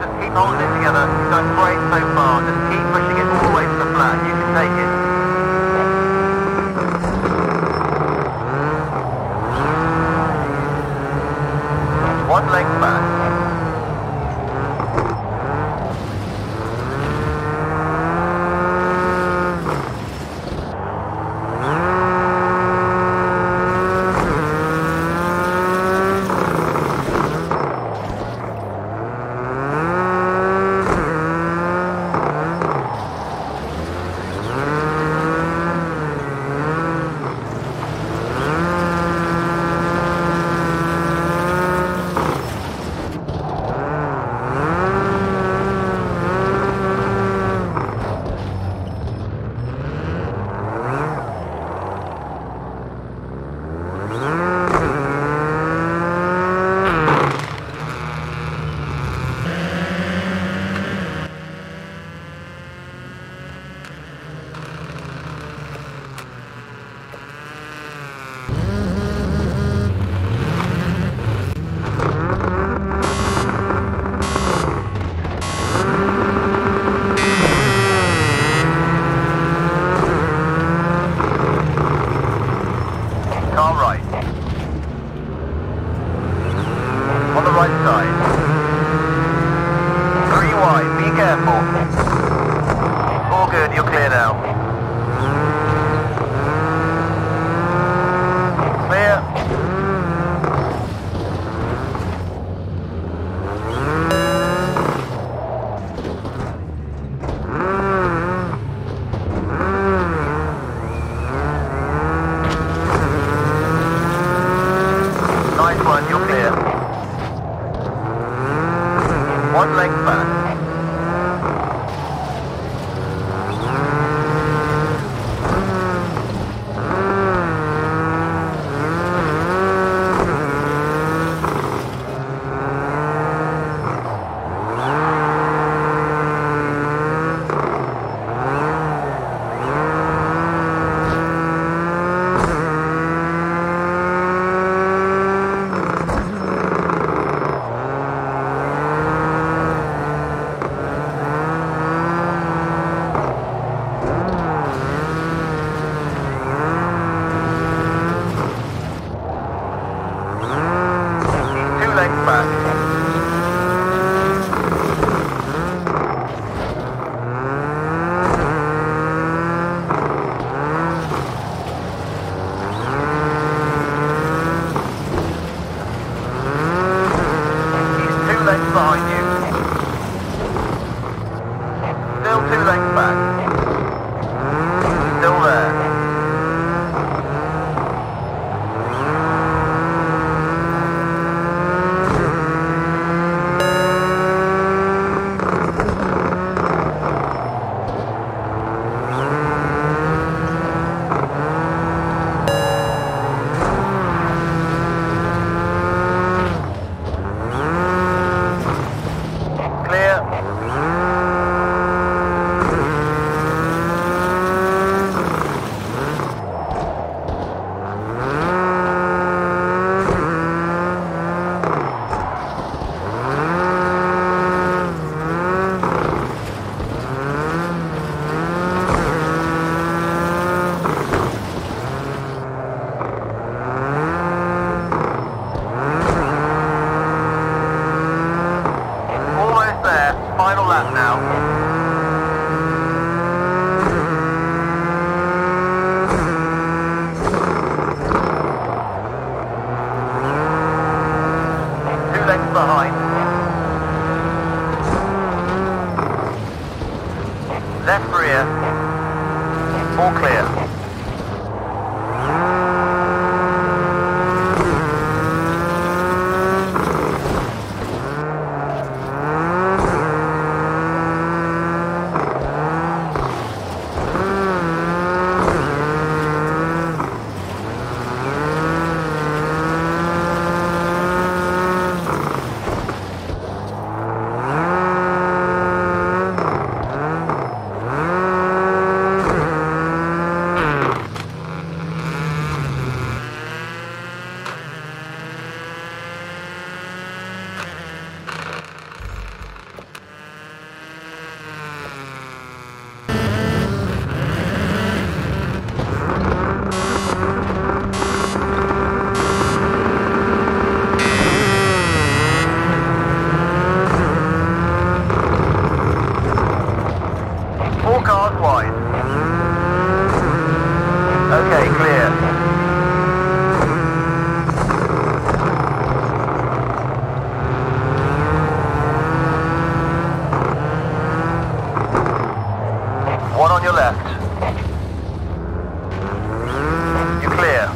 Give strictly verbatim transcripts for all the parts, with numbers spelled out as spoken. just keep holding it together. You're going straight so far. Just keep pushing it all the way to the flag. You can take it. One leg back. your left. You're clear.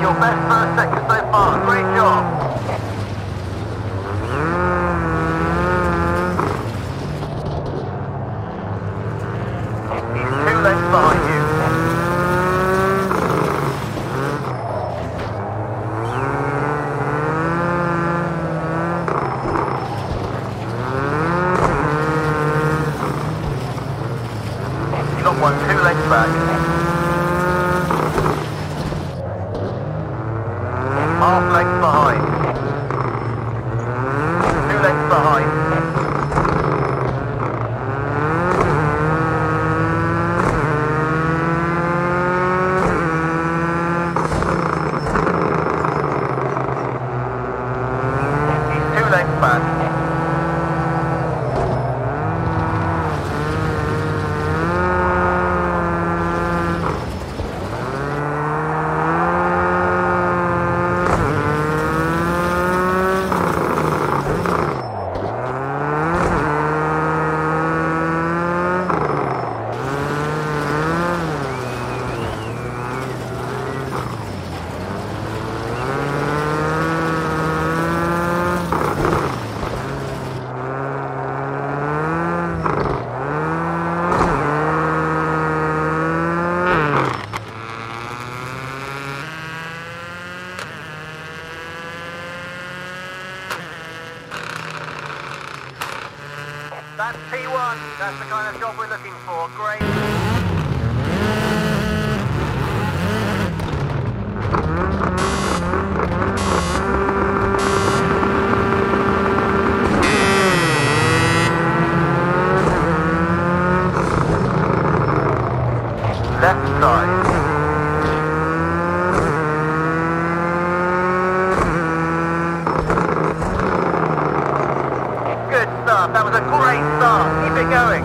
Your best first sector so far. Great job. That's T one, that's the kind of job we're looking for, great. That was a great start. Keep it going.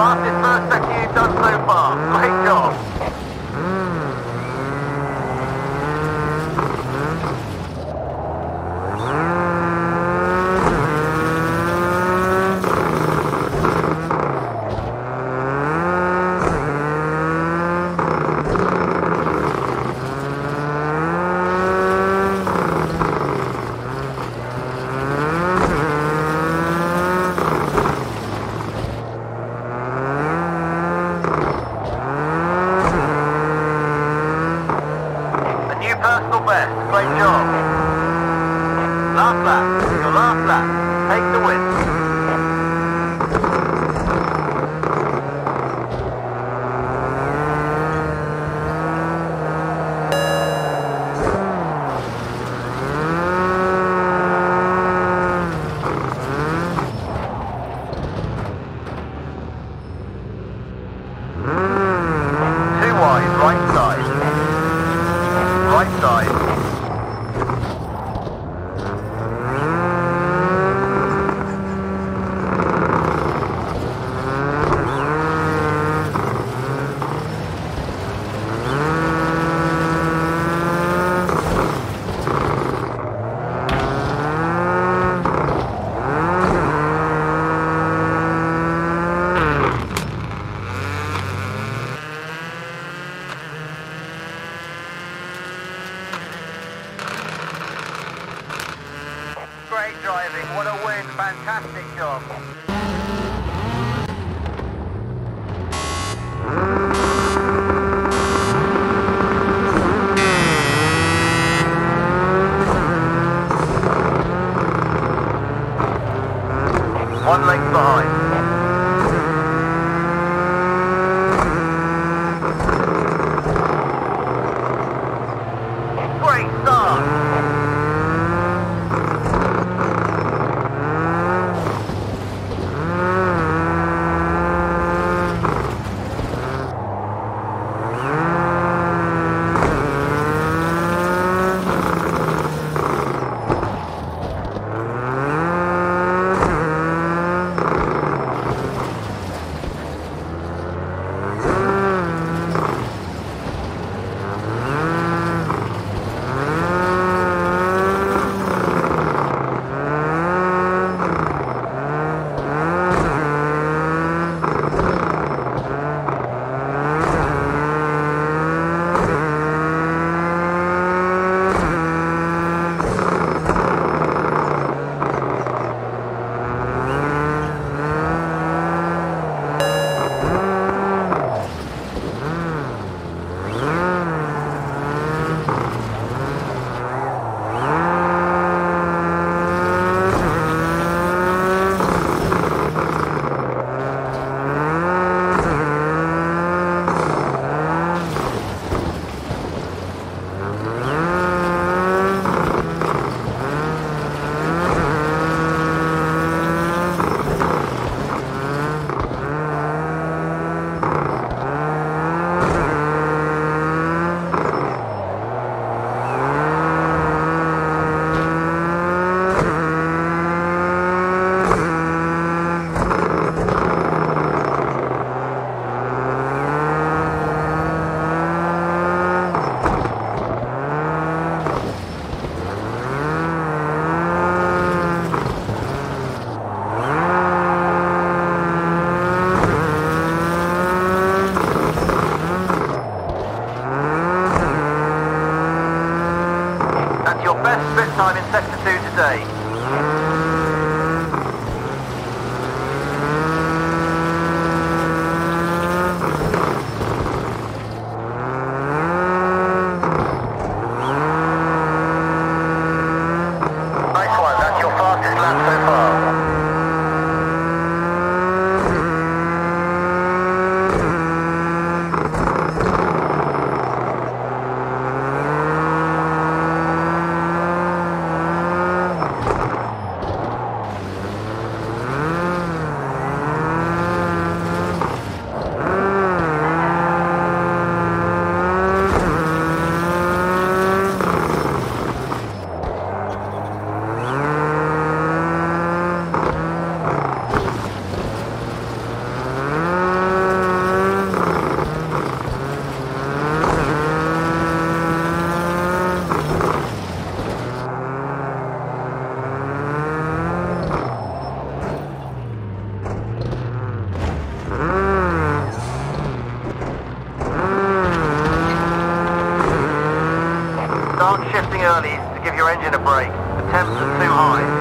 Fastest first sector you've done so far. Great job. Personal best, great job. Last lap, your last lap, take the win. Two wide, right side. Right side. Great driving, what a win, fantastic job. One length behind. Great start. Your best split time in Sector two today. Nice one, that's your fastest lap so far. something early to give your engine a break. The temps are too high.